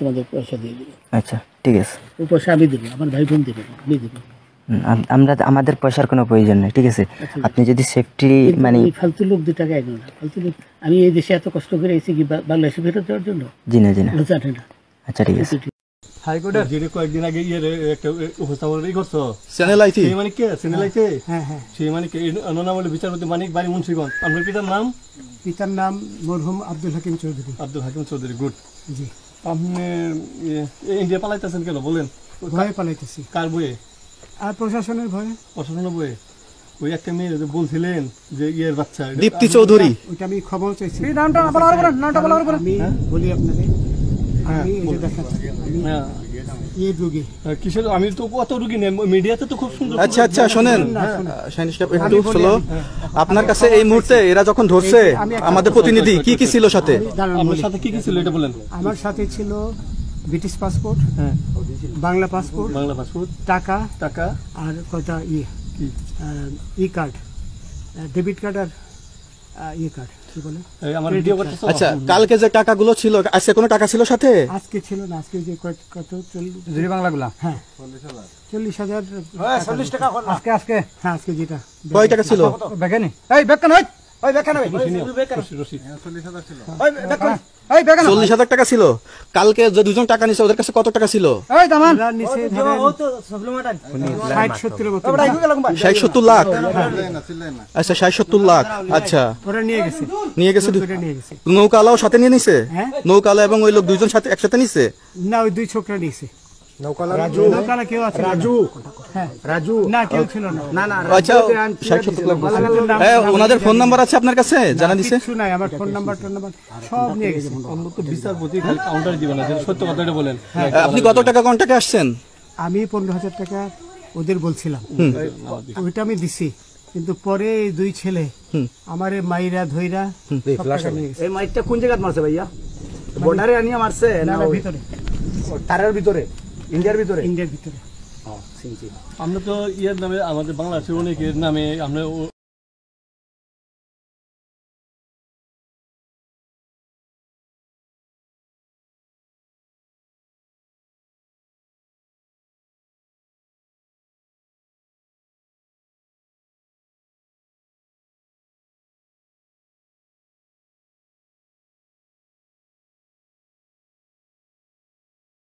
তোমাদের পয়সা দিয়ে দেবো। আচ্ছা ঠিক আছে, ওই পয়সা আমি দেবো, আমার ভাই বোন দেবে, আমি দেবো, আমরা আমাদের পয়সার কোনো প্রয়োজন নেই। ঠিক আছে, আপনি যদি সেফটি মানে ফালতু লোক দু টাকা এগোনো না, ফালতু লোক। আমি এই দেশে এত কষ্ট করে এসে কি বাংলাদেশে ফেরত দেওয়ার জন্য? জি না, জি না, জানে না। আচ্ছা ঠিক আছে। হাইকোর্টের জিরে কয়েকদিন আগে ইয়ে একটা উপস্থাপনা করছো, চ্যানেল আইছে, মানে কে চ্যানেল আইছে? হ্যাঁ হ্যাঁ, সেই মানে কে অননাম হলো বিচারপতি মানিক বাড়ি মুন্সিগঞ্জ। আপনার পিতার নাম? পিতার নাম মরহুম আব্দুল হাকিম চৌধুরী। আব্দুল হাকিম চৌধুরী, গুড। জি, আপনি ইন্ডিয়া পালাইতেছেন কেন বলেন? ভয়ে পালাইতেছি। কার বয়ে? আর প্রশাসনের ভয়ে। প্রশাসনের বয়ে? ওই একটা মেয়ে বলছিলেন যে ইয়ের বাচ্চা দীপ্তি চৌধুরী, ওইটা আমি খবর চাইছি। নামটা বলার পরে, নামটা বলার পরে আমি বলি আপনাকে। আমি এটা দেখাচ্ছি, হ্যাঁ, এই রোগী কিসের? আমি তো কত রোগী নেই, মিডিয়াতে তো খুব সুন্দর। আচ্ছা আচ্ছা, শুনেন সাইনিস্টাপ, একটু ফলো। আপনার কাছে এই মুহূর্তে এরা যখন ধরছে, আমাদের প্রতিনিধি কি কি ছিল সাথে? আমার সাথে কি কি ছিল এটা বলেন। আমার সাথে ছিল ব্রিটিশ পাসপোর্ট, হ্যাঁ, বাংলা পাসপোর্ট, বাংলা পাসপোর্ট, টাকা, টাকা, আর কথা ই কার্ড, ডেবিট কার্ড, আর ই কার্ড কি বলে আমার ভিডিও করতে। আচ্ছা, কালকে যে টাকাগুলো ছিল, আজকে কোনো টাকা ছিল সাথে? আজকে ছিল না, আজকে যে কত জরি বাংলাগুলো, হ্যাঁ 40,000 টাকা আজকে, আজকে হ্যাঁ আজকে যেটা কয় টাকা ছিল? বেকানি এই বেকান হই, ওই বেকান হই, ওই বেকান রসি 40,000 ছিল, ওই বেকান এই বেকান 40,000 টাকা ছিল। কালকে যে দুজন টাকা নিছে ওদের কাছে কত টাকা ছিল? এই দামান নিছে ধরে ও তো সাপ্লিমেন্টাল 60-70 মত, 60-70 লাখ। আচ্ছা 60-70 লাখ। আচ্ছা ওরা নিয়ে গেছে, নিয়ে গেছে, দুটো নিয়ে গেছে। নৌকালাও সাথে নিয়ে নিছে? নৌকালা এবং ওই লোক দুজন সাথে একসাথে নিছে? না, ওই দুই ছোকরা নিছে। নৌকালা রাজু, নৌকালা কেউ আছে? রাজু, হ্যাঁ রাজু, না কেউ ছিল না। না না, আচ্ছা 60-70 লাখ বলছে। এই ওনাদের ফোন নাম্বার আছে আপনার কাছে? জানা দিছে? কিছু নাই, আমার ফোন নাম্বার টোন নাম্বার সব নিয়ে গেছে। অন্য তো বিচার প্রতি খালি কাউন্টার দিবেন না, যেটা সত্য কথাটা বলেন। আপনি কত টাকা কন্ট্রাক্টে আসছেন? আমি 15,000 টাকা ওদের বলছিলাম, ওইটা আমি দিছি, কিন্তু পরে দুই ছেলে আমারে মাইরা ধইরা। এই মাইরটা কোন জায়গায় মারছে ভাইয়া? বর্ডারে আনিয়া মারছে না ভিতরে? তারার ভিতরে, ইন্ডিয়ার ভিতরে, ইন্ডিয়ার ভিতরে। আমরা তো ইয়ের নামে, আমাদের বাংলাদেশের অনেকের নামে আমরা